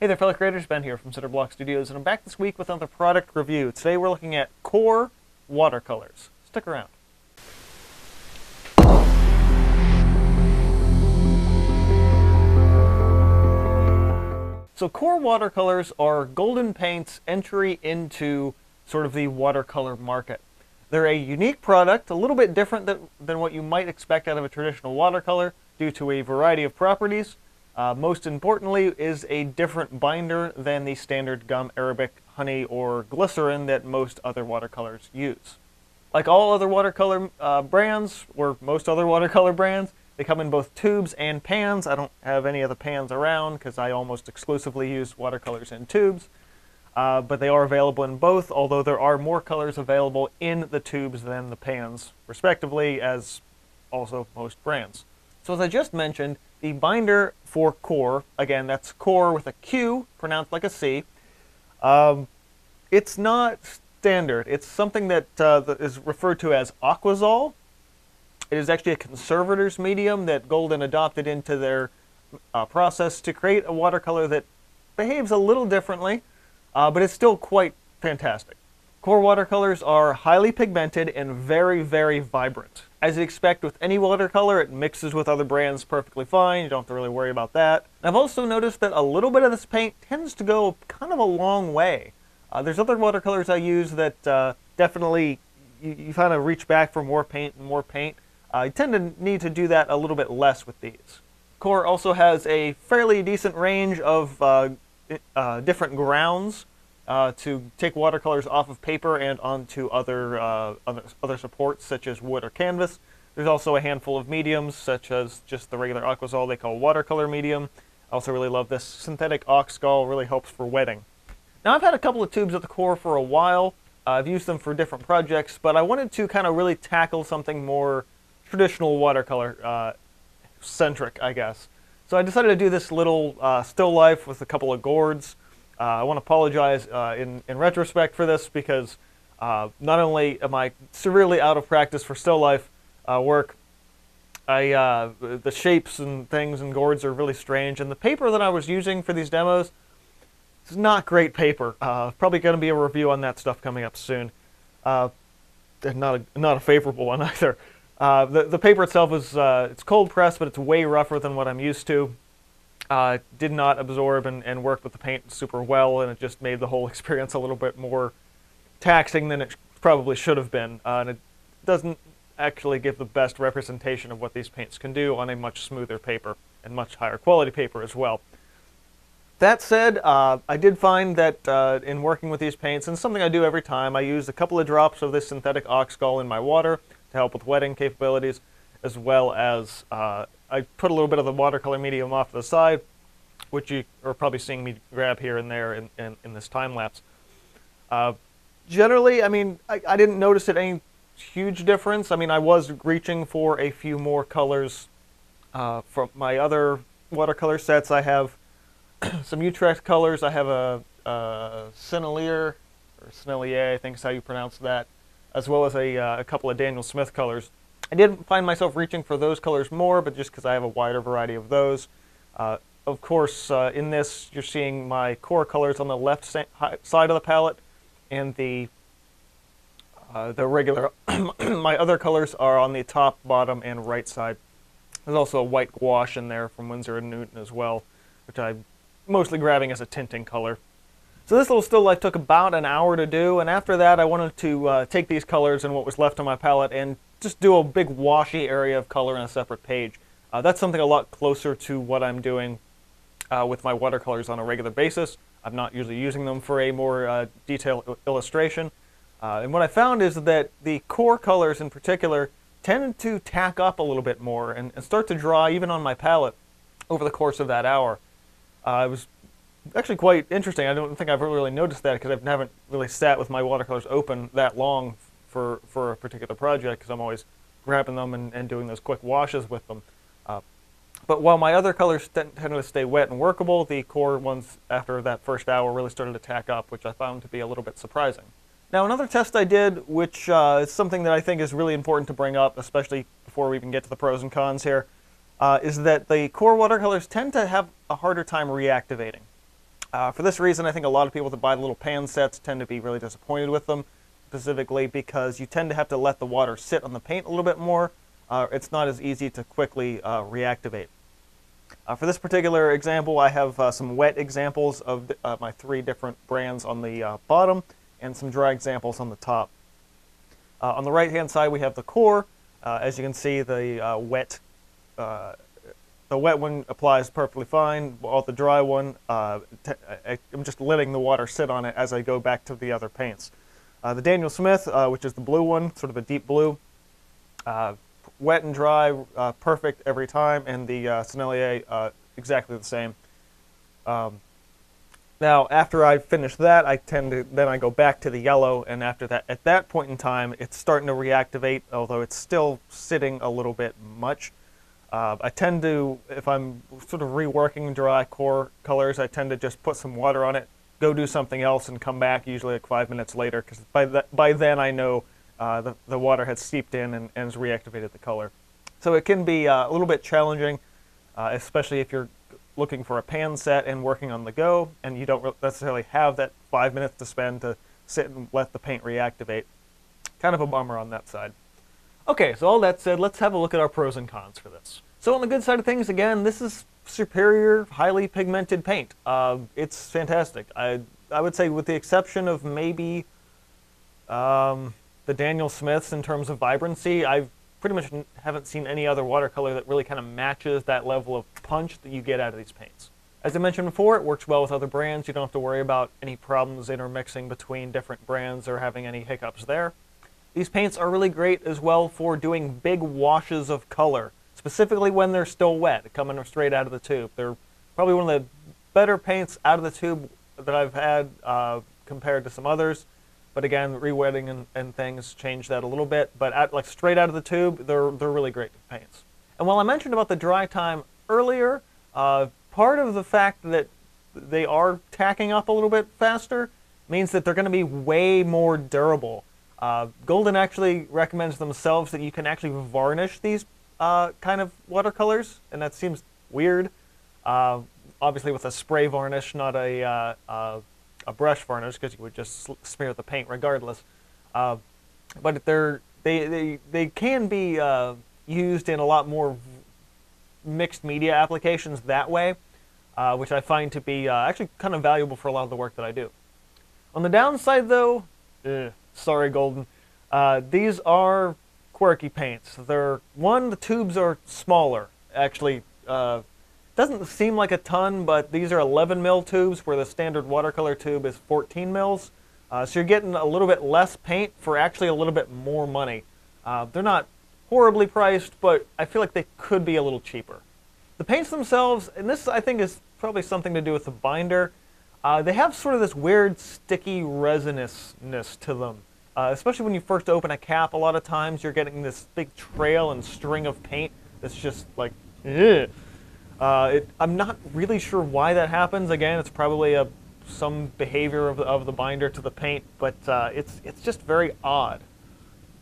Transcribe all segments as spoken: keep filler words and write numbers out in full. Hey there fellow creators, Ben here from Cinder Block Studios, and I'm back this week with another product review. Today we're looking at Qor watercolors. Stick around. So Qor watercolors are Golden Paint's entry into sort of the watercolor market. They're a unique product, a little bit different than, than what you might expect out of a traditional watercolor due to a variety of properties. Uh, most importantly is a different binder than the standard gum, arabic, honey, or glycerin that most other watercolors use. Like all other watercolor uh, brands, or most other watercolor brands, they come in both tubes and pans. I don't have any of the pans around because I almost exclusively use watercolors in tubes. Uh, but they are available in both, although there are more colors available in the tubes than the pans, respectively, as also most brands. So as I just mentioned, the binder for Qor, again, that's Qor with a Q, pronounced like a C, um, it's not standard. It's something that, uh, that is referred to as Aquazol. It is actually a conservator's medium that Golden adopted into their uh, process to create a watercolor that behaves a little differently, uh, but it's still quite fantastic. Qor watercolors are highly pigmented and very, very vibrant. As you'd expect with any watercolor, it mixes with other brands perfectly fine. You don't have to really worry about that. And I've also noticed that a little bit of this paint tends to go kind of a long way. Uh, there's other watercolors I use that uh, definitely you, you kind of reach back for more paint and more paint. Uh, you tend to need to do that a little bit less with these. Qor also has a fairly decent range of uh, uh, different grounds Uh, to take watercolors off of paper and onto other, uh, other other supports such as wood or canvas. There's also a handful of mediums such as just the regular Aquazol they call watercolor medium. I also really love this synthetic oxgall, really helps for wetting. Now I've had a couple of tubes at the Qor for a while. Uh, I've used them for different projects, but I wanted to kind of really tackle something more traditional watercolor uh, centric, I guess. So I decided to do this little uh, still life with a couple of gourds. Uh, I want to apologize uh, in, in retrospect for this because uh, not only am I severely out of practice for still life uh, work, I, uh, the shapes and things and gourds are really strange, and the paper that I was using for these demos is not great paper. Uh, probably going to be a review on that stuff coming up soon. Uh, not, a, not a favorable one either. Uh, the, the paper itself is uh, it's cold pressed, but it's way rougher than what I'm used to. Uh, did not absorb and, and work with the paint super well, and it just made the whole experience a little bit more taxing than it sh probably should have been. Uh, and it doesn't actually give the best representation of what these paints can do on a much smoother paper and much higher quality paper as well. That said, uh, I did find that uh, in working with these paints, and something I do every time, I use a couple of drops of this synthetic oxgall in my water to help with wetting capabilities, as well as uh, I put a little bit of the watercolor medium off to the side, which you are probably seeing me grab here and there in, in, in this time lapse. Uh, generally, I mean, I, I didn't notice it any huge difference. I mean, I was reaching for a few more colors uh, from my other watercolor sets. I have some Utrecht colors. I have a, a Sennelier, or Sennelier, I think is how you pronounce that, as well as a, uh, a couple of Daniel Smith colors. I did find myself reaching for those colors more, but just because I have a wider variety of those. Uh, of course, uh, in this, you're seeing my Qor colors on the left side of the palette, and the uh, the regular my other colors are on the top, bottom, and right side. There's also a white gouache in there from Winsor and Newton as well, which I'm mostly grabbing as a tinting color. So this little still life took about an hour to do, and after that, I wanted to uh, take these colors and what was left on my palette and just do a big washy area of color on a separate page. Uh, that's something a lot closer to what I'm doing uh, with my watercolors on a regular basis. I'm not usually using them for a more uh, detailed illustration. Uh, and what I found is that the Qor colors in particular tend to tack up a little bit more and, and start to draw even on my palette over the course of that hour. Uh, it was actually quite interesting. I don't think I've really noticed that because I haven't really sat with my watercolors open that long For, for a particular project, because I'm always grabbing them and, and doing those quick washes with them. Uh, but while my other colors tend to stay wet and workable, the Qor ones after that first hour really started to tack up, which I found to be a little bit surprising. Now another test I did, which uh, is something that I think is really important to bring up, especially before we even get to the pros and cons here, uh, is that the Qor watercolors tend to have a harder time reactivating. Uh, for this reason, I think a lot of people that buy the little pan sets tend to be really disappointed with them, specifically because you tend to have to let the water sit on the paint a little bit more. Uh, it's not as easy to quickly uh, reactivate. Uh, for this particular example, I have uh, some wet examples of uh, my three different brands on the uh, bottom and some dry examples on the top. Uh, on the right-hand side, we have the Qor. Uh, as you can see, the uh, wet uh, the wet one applies perfectly fine, while the dry one, uh, I, I'm just letting the water sit on it as I go back to the other paints. Uh, the Daniel Smith, uh, which is the blue one, sort of a deep blue, uh, wet and dry, uh, perfect every time, and the uh, Sennelier, uh, exactly the same. Um, now, after I finish that, I tend to, then I go back to the yellow, and after that, at that point in time, it's starting to reactivate, although it's still sitting a little bit much. Uh, I tend to, if I'm sort of reworking dry Qor colors, I tend to just put some water on it, go do something else, and come back usually like five minutes later, because by, th by then I know uh, the, the water has seeped in and, and has reactivated the color. So it can be uh, a little bit challenging, uh, especially if you're looking for a pan set and working on the go, and you don't necessarily have that five minutes to spend to sit and let the paint reactivate. Kind of a bummer on that side. Okay, so all that said, let's have a look at our pros and cons for this. So on the good side of things, again, this is superior, highly pigmented paint. Uh, it's fantastic. I, I would say with the exception of maybe um, the Daniel Smiths in terms of vibrancy, I pretty much haven't seen any other watercolor that really kind of matches that level of punch that you get out of these paints. As I mentioned before, it works well with other brands. You don't have to worry about any problems intermixing between different brands or having any hiccups there. These paints are really great as well for doing big washes of color, specifically when they're still wet, coming straight out of the tube. They're probably one of the better paints out of the tube that I've had uh, compared to some others. But again, re-wetting and, and things change that a little bit. But out, like straight out of the tube, they're, they're really great paints. And while I mentioned about the dry time earlier, uh, part of the fact that they are tacking up a little bit faster means that they're going to be way more durable. Uh, Golden actually recommends themselves that you can actually varnish these uh, kind of watercolors, and that seems weird. Uh, obviously with a spray varnish, not a, uh, uh, a brush varnish, because you would just smear the paint regardless. Uh, but they're, they, they, they can be uh, used in a lot more mixed media applications that way, uh, which I find to be uh, actually kind of valuable for a lot of the work that I do. On the downside though, ugh. Sorry, Golden. Uh, these are quirky paints. They're, one, the tubes are smaller, actually. Uh, doesn't seem like a ton, but these are eleven mil tubes where the standard watercolor tube is fourteen mils. Uh, so you're getting a little bit less paint for actually a little bit more money. Uh, they're not horribly priced, but I feel like they could be a little cheaper. The paints themselves, and this I think is probably something to do with the binder, uh, they have sort of this weird sticky resinousness to them. Uh, especially when you first open a cap, a lot of times you're getting this big trail and string of paint that's just like, ugh. Uh, it, I'm not really sure why that happens. Again, it's probably a, some behavior of, of the binder to the paint, but uh, it's, it's just very odd.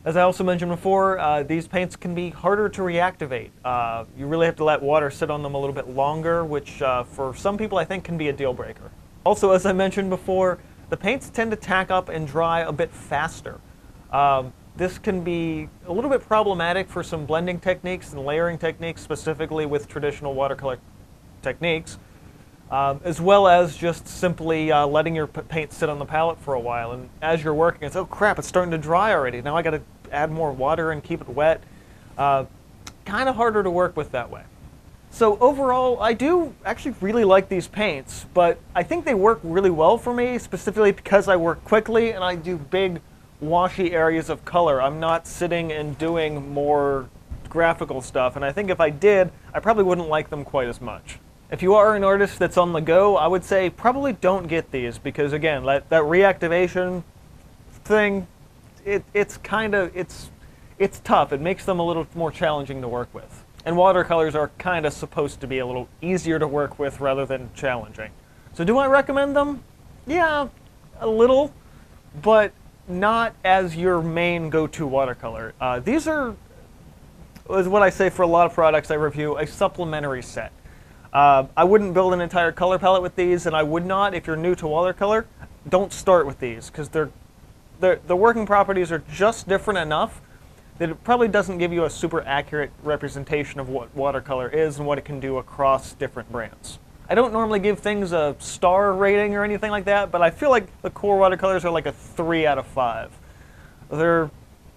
As I also mentioned before, uh, these paints can be harder to reactivate. Uh, you really have to let water sit on them a little bit longer, which uh, for some people I think can be a deal breaker. Also, as I mentioned before, the paints tend to tack up and dry a bit faster. Um, this can be a little bit problematic for some blending techniques and layering techniques, specifically with traditional watercolor techniques, um, as well as just simply uh, letting your paint sit on the palette for a while. And as you're working, it's, oh crap, it's starting to dry already. Now I gotta add more water and keep it wet. Uh, kind of harder to work with that way. So overall, I do actually really like these paints, but I think they work really well for me, specifically because I work quickly and I do big washy areas of color. I'm not sitting and doing more graphical stuff, and I think if I did, I probably wouldn't like them quite as much. If you are an artist that's on the go, I would say probably don't get these, because again, that, that reactivation thing, it, it's kind of, it's, it's tough. It makes them a little more challenging to work with. And watercolors are kind of supposed to be a little easier to work with rather than challenging. So do I recommend them? Yeah, a little, but not as your main go-to watercolor. Uh, these are, is what I say for a lot of products I review, a supplementary set. Uh, I wouldn't build an entire color palette with these, and I would not, if you're new to watercolor, don't start with these, because they're, they're, the working properties are just different enough that it probably doesn't give you a super accurate representation of what watercolor is and what it can do across different brands. I don't normally give things a star rating or anything like that, but I feel like the Qor watercolors are like a three out of five. They're,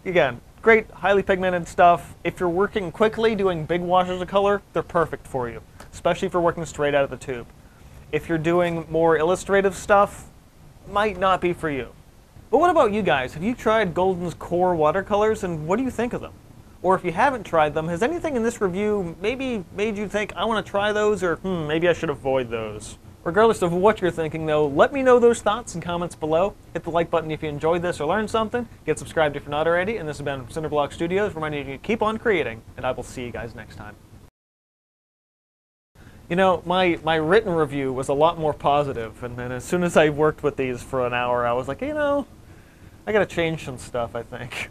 again, great, highly pigmented stuff. If you're working quickly, doing big washes of color, they're perfect for you, especially if you're working straight out of the tube. If you're doing more illustrative stuff, might not be for you. But what about you guys? Have you tried Golden's Qor watercolors, and what do you think of them? Or if you haven't tried them, has anything in this review maybe made you think, I want to try those, or hmm, maybe I should avoid those? Regardless of what you're thinking, though, let me know those thoughts and comments below. Hit the like button if you enjoyed this or learned something. Get subscribed if you're not already. And this has been Cinder Block Studios, reminding you to keep on creating, and I will see you guys next time. You know, my, my written review was a lot more positive, and then as soon as I worked with these for an hour, I was like, you know, I gotta change some stuff, I think.